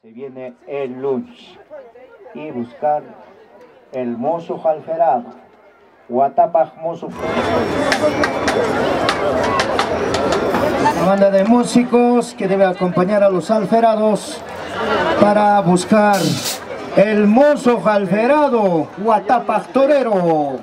Se viene el lunch y buscar el mozo jalferado, Guatapaj mozo. Una banda de músicos que debe acompañar a los alferados para buscar el mozo jalferado, Guatapaj torero.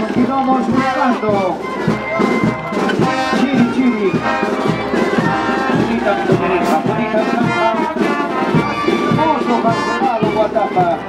Continuamos buscando. Chiri, chiri. Bonita pintoreja, bonita trampa. Mozo jalferado, Guatapaj.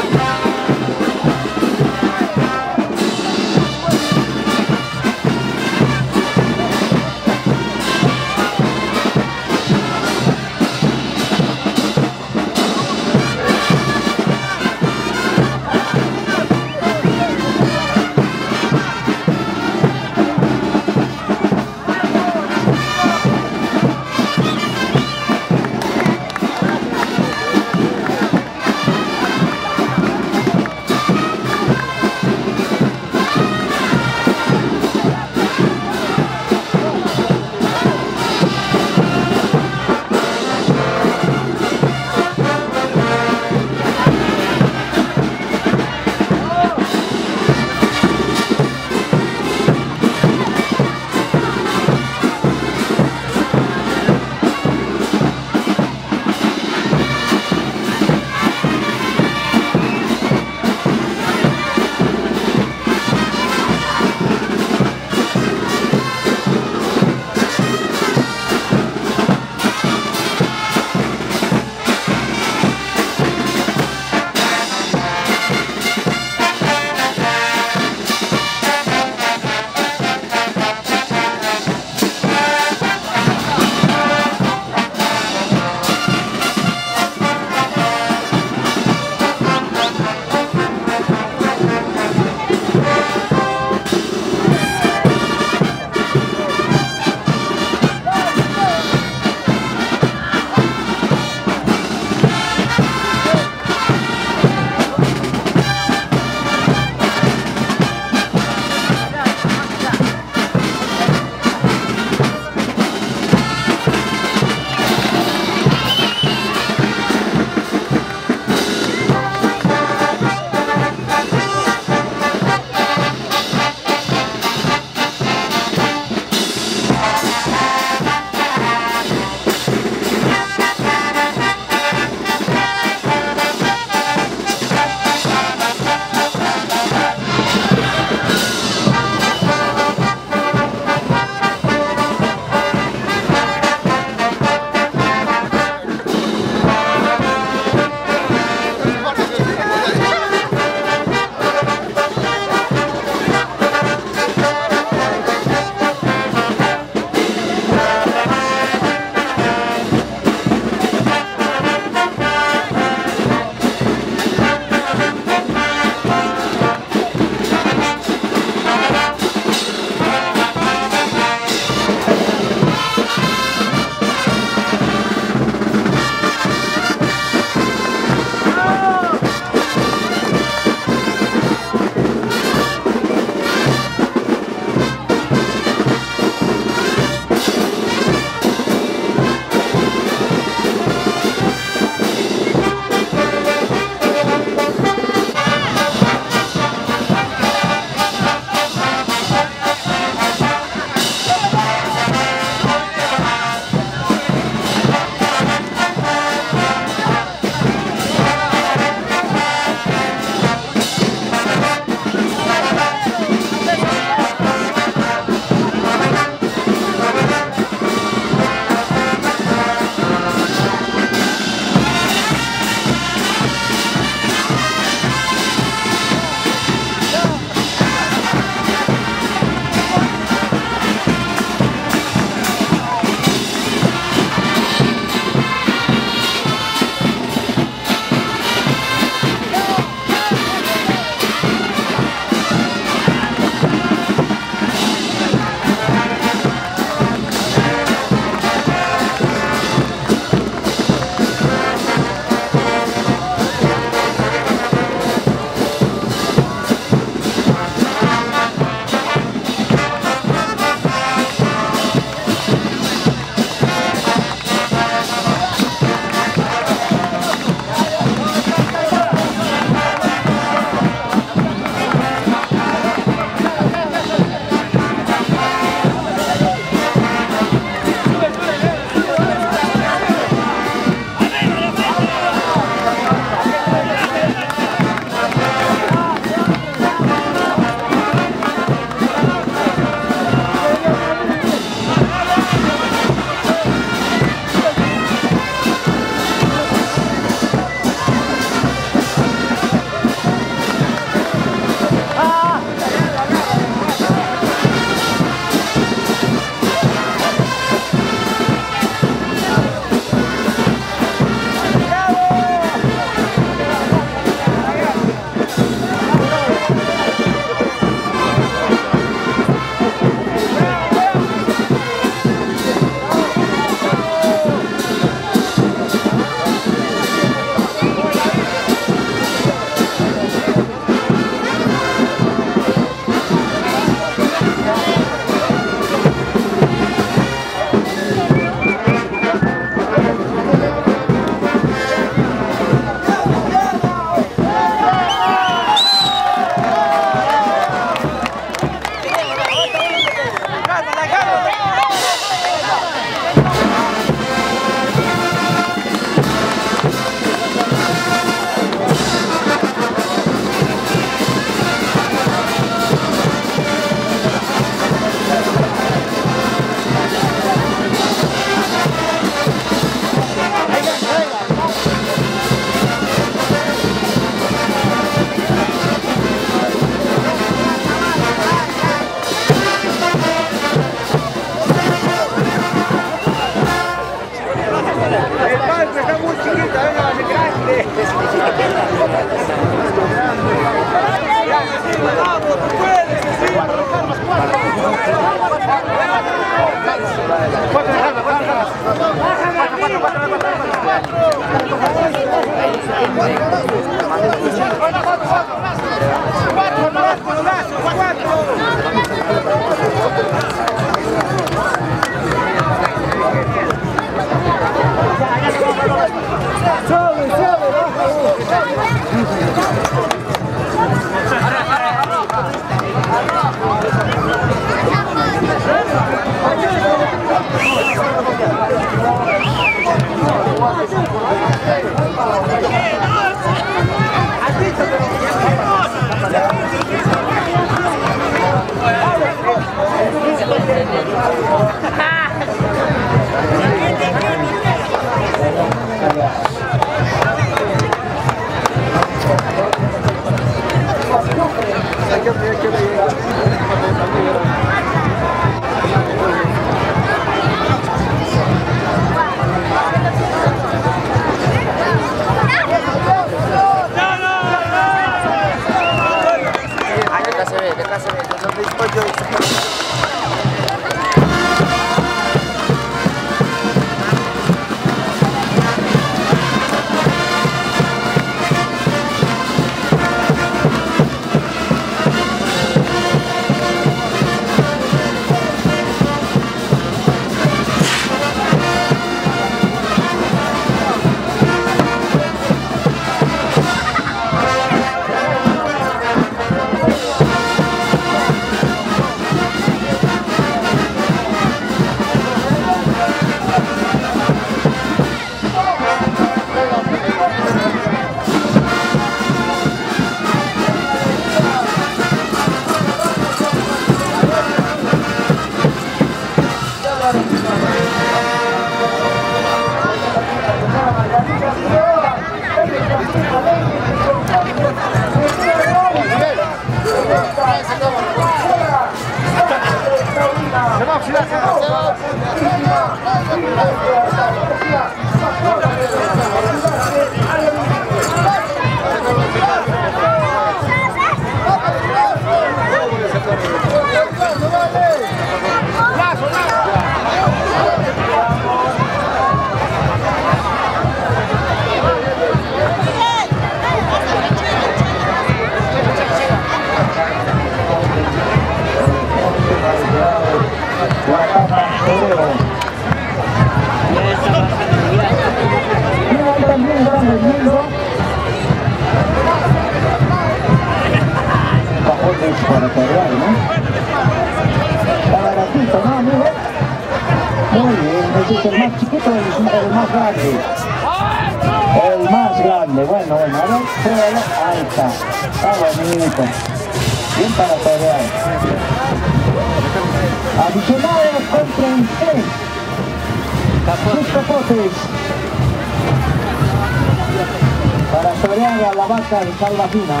Salvatina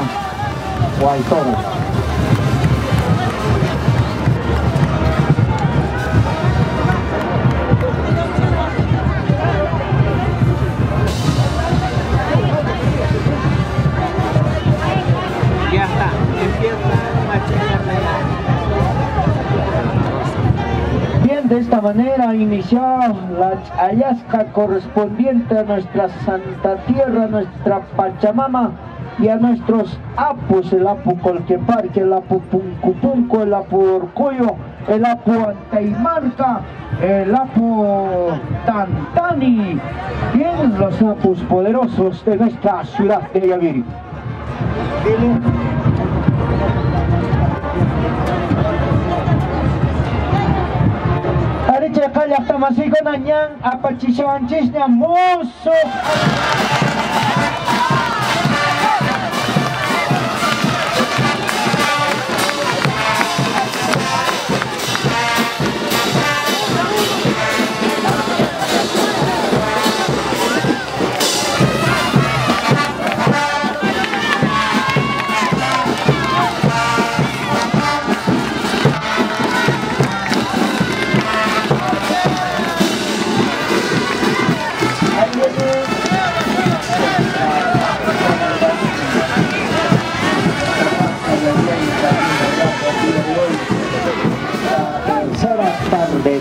o al toro. Ya está, empieza. Bien, de esta manera iniciamos la Ayazca correspondiente a nuestra Santa Tierra, nuestra Pachamama, y a nuestros apus, el apu Colqueparque, el apu Puncupunco, el apu Orcoyo, el apu Anteimarta, el apu Tantani, bien, los apus poderosos de nuestra ciudad de Yavir. Arecha calle hasta Macedo ñan, apachichaban chisne, mozo.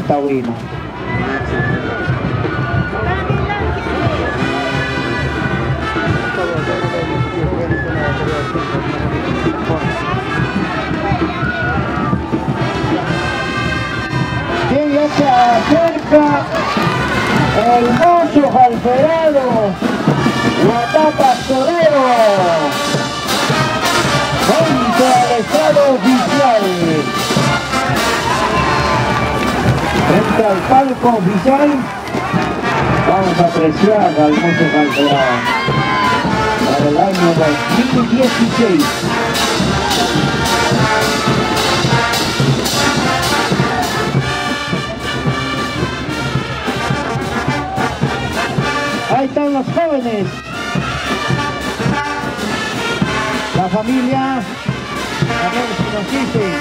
Taurino. mejor. Bien, ya se acerca el Mozo Jalferado, Guatapaj torero, junto al estado oficial. Frente al palco oficial, vamos a apreciar al Mozo Jalferado. Para el año 2016. Ahí están los jóvenes. La familia, a ver si nos dicen.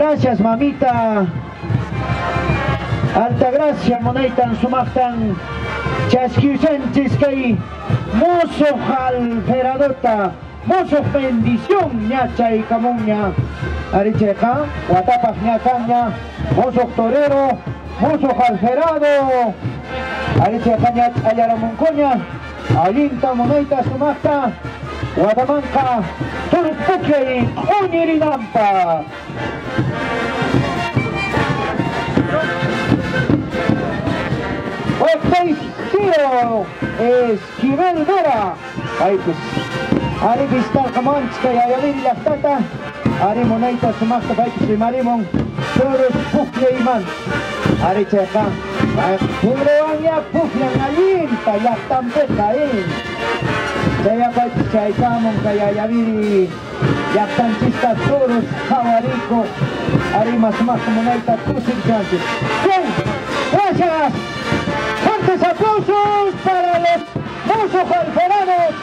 Gracias, mamita. Alta Gracia, monaitan, sumactan, chasquiusan, chiscay, Mozo Jalferadota, mozo bendición, ñacha y camuña, arecheca, Guatapaj ñacaña, mozo torero, Mozo Jalferado, Alicia Caña, Ayaramuncoña, Alinta, Monaita, Sumasta, Wadamanka, Turpuque y Unirinampa. Tiro Esquivel Vera, ahí pues, Aribistar Kamanska y Ayavir Lastata, Arimonaita Sumasta, Baitis y Marimon, Toros Pufle y Man, Aricheca, Pubreonia Pufle, Alinta, Yastampeta, Chaya Baitis, Chaicamonca y Ayavir, Yastanchista, Toros, Jabarico, Arima Sumasta, Monaita, Tusin Chances. Bien, gracias. Fuertes aplausos para los Mozo Jalferados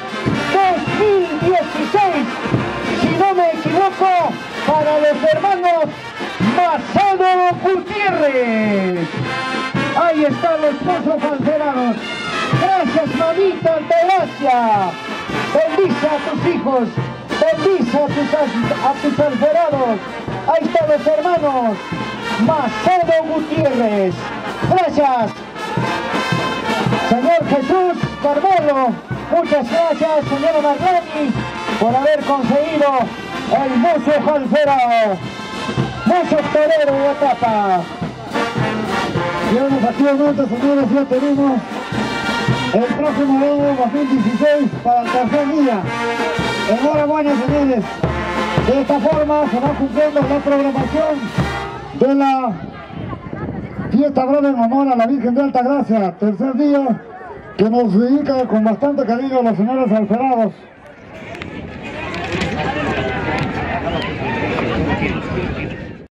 2016, si no me equivoco, para los hermanos Macedo Gutiérrez. Ahí están los Mozo Jalferados. Gracias, mamita Altagracia. Bendice a tus hijos, bendice a tus alferados. Ahí están los hermanos Macedo Gutiérrez. Gracias. Señor Jesús Carmelo, muchas gracias, señora Marleni, por haber conseguido el Mozo Jalferado. Mozo Torero de Guatapaj. Bien, efectivamente, señores, ya tenemos el próximo año 2016 para el tercer día. Enhorabuena, señores. De esta forma se va cumpliendo la programación de la fiesta breve en honor a la Virgen de Alta Gracia, tercer día, que nos dedica con bastante cariño a los señores alferados.